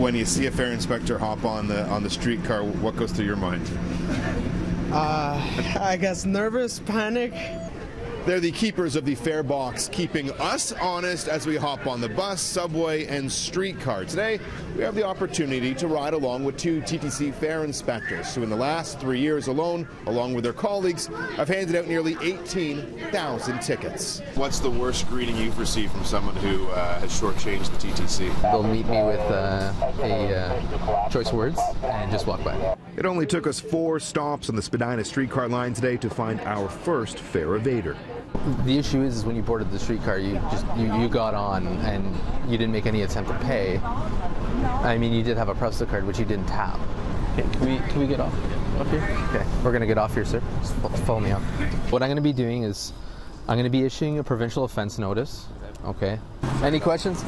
when you see a fare inspector hop on the streetcar, what goes through your mind? I guess nervous, panic. They're the keepers of the fare box, keeping us honest as we hop on the bus, subway, and streetcar. Today, we have the opportunity to ride along with two TTC fare inspectors who in the last 3 years alone, along with their colleagues, have handed out nearly 18,000 tickets. What's the worst greeting you've received from someone who has shortchanged the TTC? They'll meet me with choice words and just walk by. It only took us 4 stops on the Spadina streetcar line today to find our first fare evader. The issue is when you boarded the streetcar, you got on and you didn't make any attempt to pay. I mean, you did have a Presto card, which you didn't tap. Okay, can we get off? Okay. Okay, we're going to get off here, sir. Just follow me up. What I'm going to be doing is I'm going to be issuing a provincial offense notice. Okay. Any questions?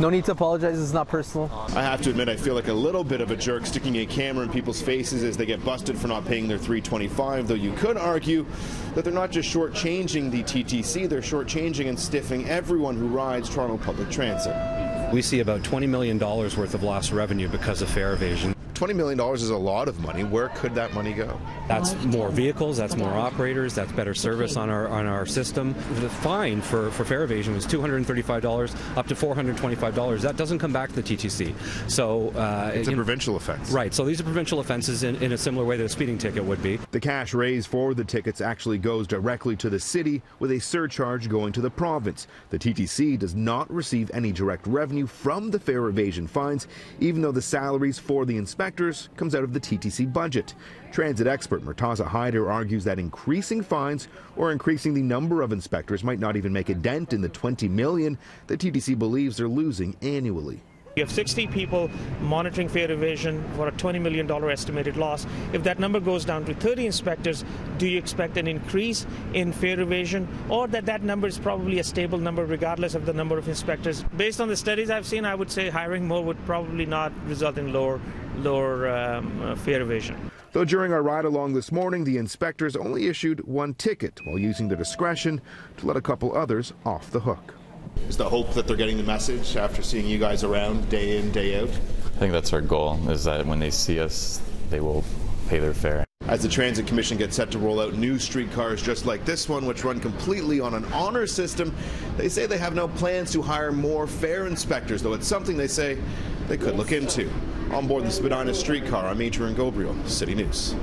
No need to apologize, it's not personal. I have to admit, I feel like a little bit of a jerk sticking a camera in people's faces as they get busted for not paying their $3.25, though you could argue that they're not just shortchanging the TTC, they're shortchanging and stiffing everyone who rides Toronto Public Transit. We see about $20 million worth of lost revenue because of fare evasion. $20 million is a lot of money. Where could that money go? That's more vehicles, that's more operators, that's better service on our system. The fine for fare evasion was $235 up to $425. That doesn't come back to the TTC. So it's a provincial offense. Right, so these are provincial offenses in a similar way that a speeding ticket would be. The cash raised for the tickets actually goes directly to the city, with a surcharge going to the province. The TTC does not receive any direct revenue from the fare evasion fines, even though the salaries for the inspectors comes out of the TTC budget. Transit expert Murtaza Haider argues that increasing fines or increasing the number of inspectors might not even make a dent in the $20 million the TTC believes they're losing annually. You have 60 people monitoring fare evasion for a $20 million estimated loss. If that number goes down to 30 inspectors, do you expect an increase in fare evasion, or that number is probably a stable number regardless of the number of inspectors? Based on the studies I've seen, I would say hiring more would probably not result in lower fare evasion. Though during our ride along this morning, the inspectors only issued 1 ticket while using their discretion to let a couple others off the hook. Is the hope that they're getting the message after seeing you guys around day in, day out? I think that's our goal, is that when they see us, they will pay their fare. As the Transit Commission gets set to roll out new streetcars just like this one, which run completely on an honor system, they say they have no plans to hire more fare inspectors, though it's something they say they could look into. On board the Spadina streetcar, I'm Adrian Ghobrial, City News.